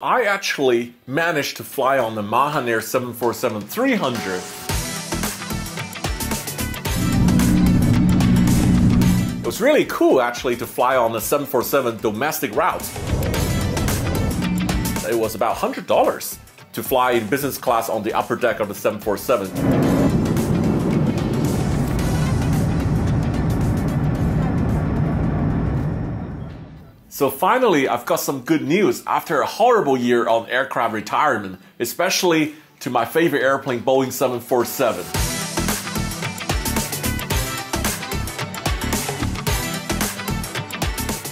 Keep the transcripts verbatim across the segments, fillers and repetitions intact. I actually managed to fly on the Mahan Air seven forty-seven three hundred. It was really cool actually to fly on the seven forty-seven domestic route. It was about one hundred dollars to fly in business class on the upper deck of the seven forty-seven. So finally, I've got some good news after a horrible year on aircraft retirement, especially to my favorite airplane, Boeing seven forty-seven.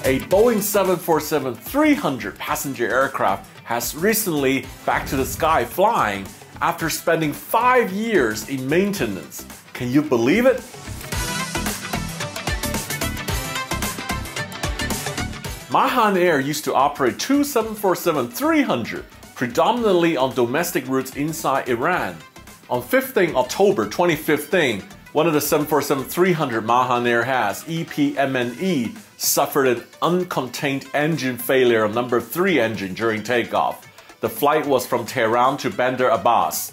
A Boeing seven forty-seven three hundred passenger aircraft has recently back to the sky flying after spending five years in maintenance. Can you believe it? Mahan Air used to operate two seven forty-seven three hundred, predominantly on domestic routes inside Iran. On the fifteenth of October twenty fifteen, one of the seven forty-seven three hundred Mahan Air has, E P M N E, suffered an uncontained engine failure on number three engine during takeoff. The flight was from Tehran to Bandar Abbas.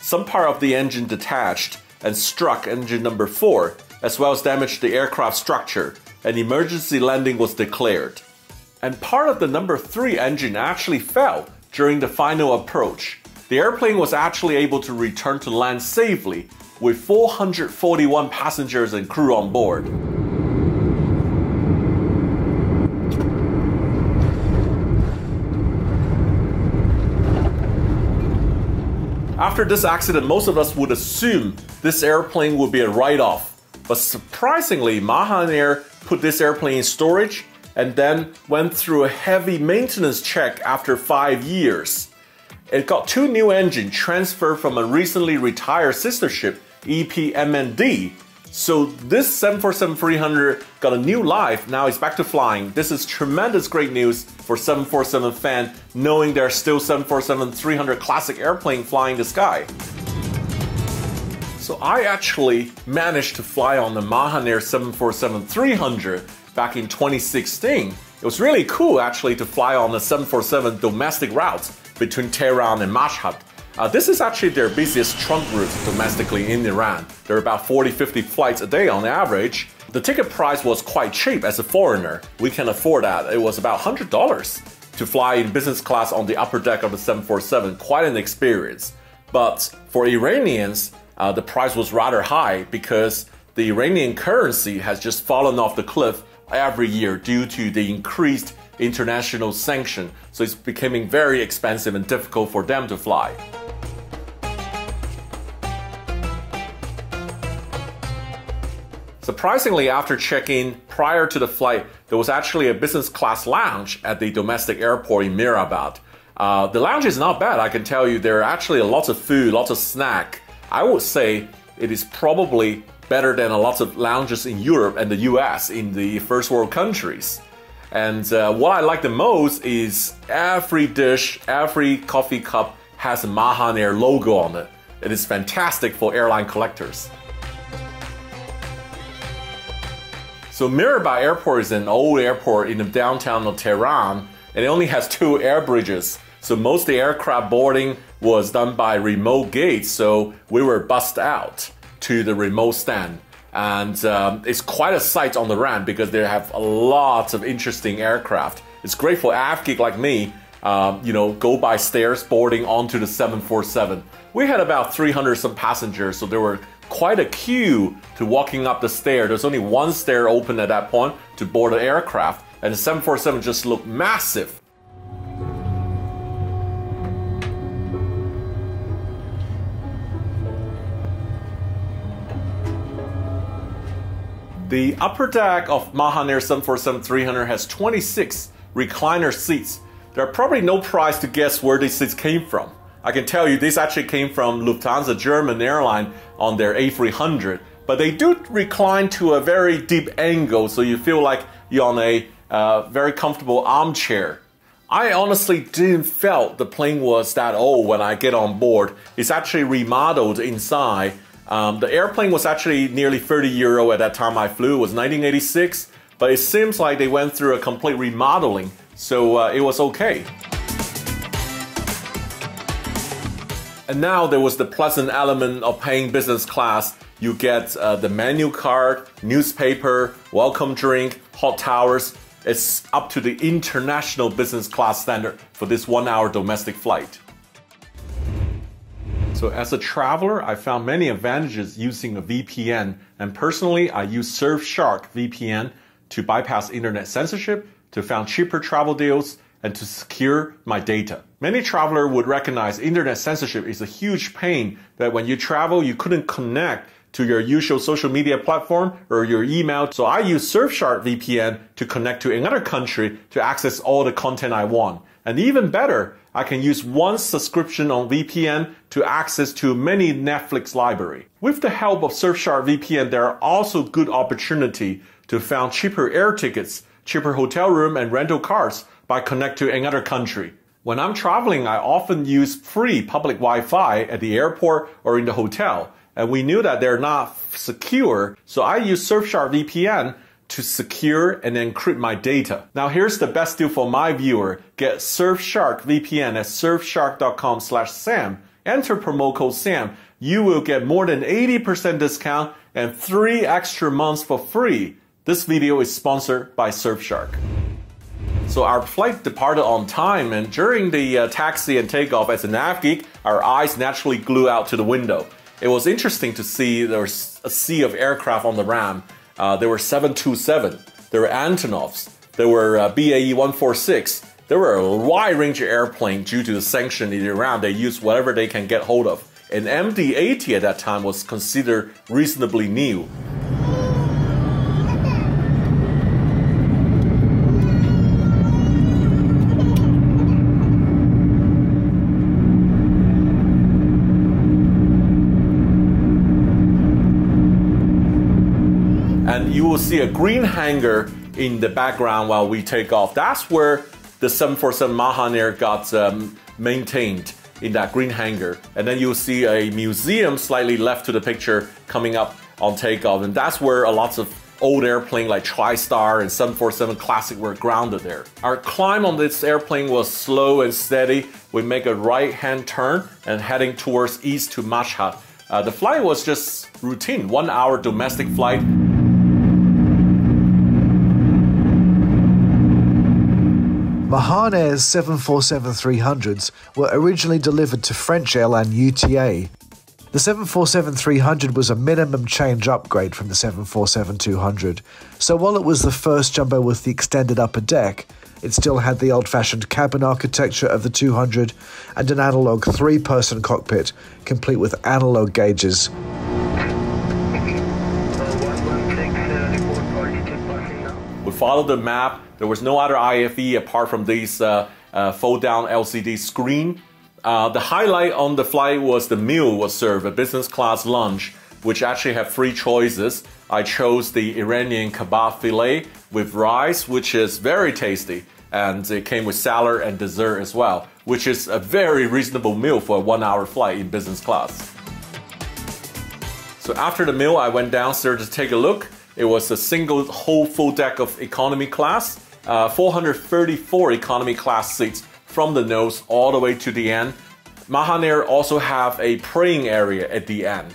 Some part of the engine detached and struck engine number four, as well as damaged the aircraft structure. An emergency landing was declared. And part of the number three engine actually fell during the final approach. The airplane was actually able to return to land safely with four hundred forty-one passengers and crew on board. After this accident, most of us would assume this airplane would be a write-off. But surprisingly, Mahan Air put this airplane in storage and then went through a heavy maintenance check after five years. It got two new engines transferred from a recently retired sister ship, E P M N D. So this seven forty-seven three hundred got a new life, now it's back to flying. This is tremendous great news for seven forty-seven fans, knowing there are still seven forty-seven three hundred classic airplane flying the sky. So I actually managed to fly on the Mahan Air seven forty-seven three hundred back in twenty sixteen. It was really cool actually to fly on the seven forty-seven domestic routes between Tehran and Mashhad. Uh, this is actually their busiest trunk route domestically in Iran. There are about forty to fifty flights a day on average. The ticket price was quite cheap as a foreigner. We can afford that. It was about one hundred dollars to fly in business class on the upper deck of the seven forty-seven. Quite an experience. But for Iranians, uh, the price was rather high because the Iranian currency has just fallen off the cliff every year due to the increased international sanction. So it's becoming very expensive and difficult for them to fly. Surprisingly, after check-in prior to the flight, there was actually a business class lounge at the domestic airport in Mehrabad. Uh, the lounge is not bad, I can tell you. There are actually lots of food, lots of snack. I would say it is probably better than a lot of lounges in Europe and the U S in the first world countries. And uh, what I like the most is every dish, every coffee cup has a Mahan Air logo on it. It is fantastic for airline collectors. So Mehrabad Airport is an old airport in the downtown of Tehran, and it only has two air bridges. So most of the aircraft boarding was done by remote gates, so we were bussed out to the remote stand. And um, it's quite a sight on the ramp because they have a lot of interesting aircraft. It's great for aft geek like me, um, you know, go by stairs boarding onto the seven forty-seven. We had about three hundred some passengers, so there were quite a queue to walking up the stair. There's only one stair open at that point to board the aircraft, and the seven forty-seven just looked massive. The upper deck of Mahan Air seven forty-seven three hundred has twenty-six recliner seats. There are probably no prize to guess where these seats came from. I can tell you this actually came from Lufthansa, German airline, on their A three hundred. But they do recline to a very deep angle, so you feel like you're on a uh, very comfortable armchair. I honestly didn't felt the plane was that old when I get on board. It's actually remodeled inside. Um, the airplane was actually nearly thirty years old at that time I flew. It was nineteen eighty-six, but it seems like they went through a complete remodeling, so uh, it was okay. And now there was the pleasant element of paying business class. You get uh, the menu card, newspaper, welcome drink, hot towels. It's up to the international business class standard for this one hour domestic flight. So as a traveler, I found many advantages using a V P N. And personally, I use Surfshark V P N to bypass internet censorship, to find cheaper travel deals, and to secure my data. Many travelers would recognize internet censorship is a huge pain, that when you travel, you couldn't connect to your usual social media platform or your email. So I use Surfshark V P N to connect to another country to access all the content I want. And even better, I can use one subscription on V P N to access to many Netflix library. With the help of Surfshark V P N, there are also good opportunity to find cheaper air tickets, cheaper hotel room and rental cars by connect to another country. When I'm traveling, I often use free public Wi-Fi at the airport or in the hotel. And we knew that they're not secure, so I use Surfshark V P N to secure and encrypt my data. Now here's the best deal for my viewer. Get Surfshark V P N at surfshark dot com slash Sam. Enter promo code SAM. You will get more than eighty percent discount and three extra months for free. This video is sponsored by Surfshark. So our flight departed on time, and during the uh, taxi and takeoff, as a nav geek, our eyes naturally glued out to the window. It was interesting to see there was a sea of aircraft on the RAM. Uh, there were seven two seven, there were Antonovs, there were uh, B A E one forty-six. There were a wide range of airplanes due to the sanction in Iran. They used whatever they can get hold of. And M D eighty at that time was considered reasonably new. And you will see a green hangar in the background while we take off. That's where the seven forty-seven Mahan Air got um, maintained, in that green hangar. And then you'll see a museum slightly left to the picture coming up on takeoff. And that's where a lots of old airplanes like TriStar and seven forty-seven Classic were grounded there. Our climb on this airplane was slow and steady. We make a right-hand turn and heading towards east to Mashhad. Uh, the flight was just routine, one hour domestic flight. Mahan Air's seven forty-seven three hundreds were originally delivered to French airline U T A. The seven forty-seven three hundred was a minimum change upgrade from the seven forty-seven two hundred, so while it was the first jumbo with the extended upper deck, it still had the old-fashioned cabin architecture of the two hundred and an analogue three-person cockpit, complete with analogue gauges. We followed the map. There was no other I F E apart from these uh, uh, fold-down L C D screen. Uh, the highlight on the flight was the meal was served, a business class lunch, which actually had three choices. I chose the Iranian kebab fillet with rice, which is very tasty. And it came with salad and dessert as well, which is a very reasonable meal for a one-hour flight in business class. So after the meal, I went downstairs to take a look. It was a single whole full deck of economy class, uh, four hundred thirty-four economy class seats from the nose all the way to the end. Mahan Air also have a praying area at the end.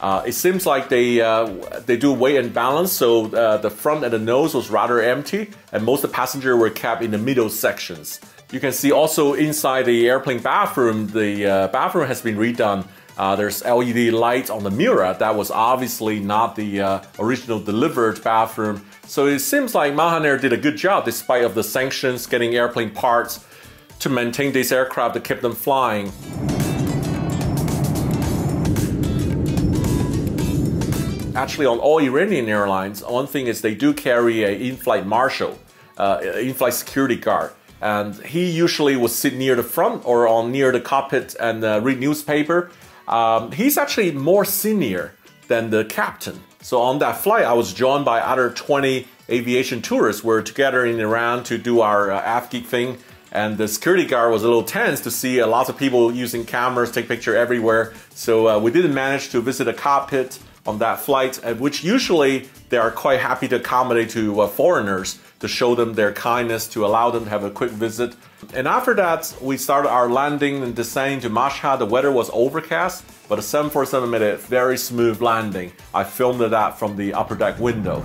Uh, it seems like they uh, they do weight and balance, so uh, the front and the nose was rather empty, and most of the passengers were kept in the middle sections. You can see also inside the airplane bathroom, the uh, bathroom has been redone. Uh, there's L E D lights on the mirror. That was obviously not the uh, original delivered bathroom. So it seems like Mahan Air did a good job despite of the sanctions, getting airplane parts to maintain these aircraft to keep them flying. Actually, on all Iranian airlines, one thing is they do carry an in-flight marshal, uh, in-flight security guard. And he usually would sit near the front or on near the cockpit and uh, read newspaper. Um, he's actually more senior than the captain. So on that flight, I was joined by other twenty aviation tourists. We're together in Iran to do our uh, AvGeek thing. And the security guard was a little tense to see a lot of people using cameras, take picture everywhere. So uh, we didn't manage to visit a cockpit on that flight, which usually they are quite happy to accommodate to uh, foreigners to show them their kindness, to allow them to have a quick visit. And after that, we started our landing and descent to Mashhad. The weather was overcast, but the seven forty-seven made a very smooth landing. I filmed that from the upper deck window.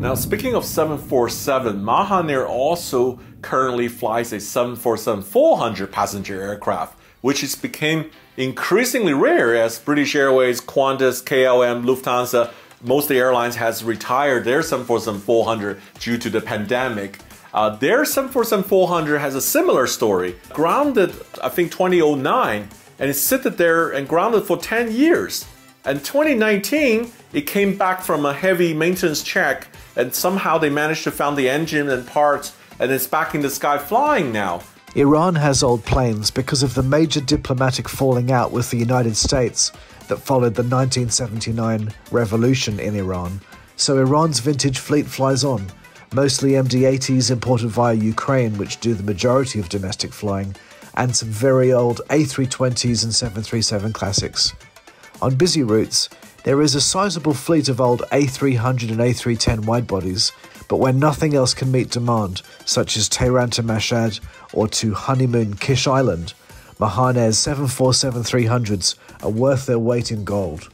Now, speaking of seven forty-seven, Mahan Air also currently flies a seven forty-seven four hundred passenger aircraft, which is became increasingly rare as British Airways, Qantas, K L M, Lufthansa, most of the airlines has retired their seven forty-seven four hundred due to the pandemic. Uh, their seven forty-seven four hundred has a similar story, grounded, I think, twenty oh nine, and it sat there and grounded for ten years. In twenty nineteen, it came back from a heavy maintenance check, and somehow they managed to find the engine and parts, and it's back in the sky flying now. Iran has old planes because of the major diplomatic falling out with the United States that followed the nineteen seventy-nine revolution in Iran. So Iran's vintage fleet flies on, mostly M D eighties imported via Ukraine, which do the majority of domestic flying, and some very old A three twenties and seven thirty-seven classics. On busy routes, there is a sizable fleet of old A three hundred and A three ten widebodies, but when nothing else can meet demand, such as Tehran to Mashhad or to honeymoon Kish Island, Mahan Air's seven forty-seven three hundreds are worth their weight in gold.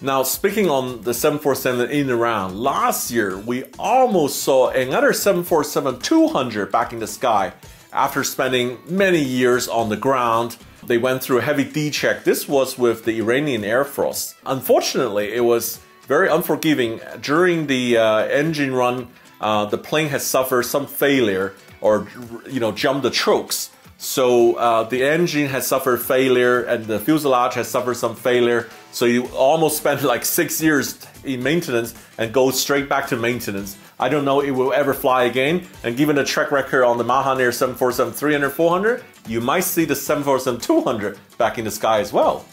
Now, speaking on the seven forty-seven in Iran, last year we almost saw another seven forty-seven two hundred back in the sky. After spending many years on the ground, they went through a heavy D-check. This was with the Iranian Air Force. Unfortunately, it was very unforgiving. During the uh, engine run, uh, the plane has suffered some failure or, you know, jumped the chokes. So uh, the engine has suffered failure and the fuselage has suffered some failure. So you almost spend like six years in maintenance and go straight back to maintenance. I don't know if it will ever fly again. And given the track record on the Mahan Air seven forty-seven three hundred four hundred, you might see the seven forty-seven two hundred back in the sky as well.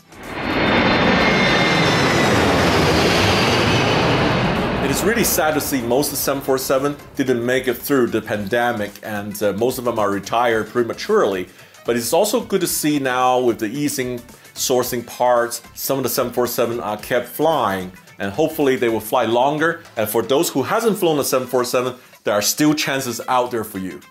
It is really sad to see most of the seven forty-seven didn't make it through the pandemic, and uh, most of them are retired prematurely. But it's also good to see now with the easing sourcing parts, some of the seven forty-seven are kept flying, and hopefully they will fly longer. And for those who hasn't flown the seven forty-seven, there are still chances out there for you.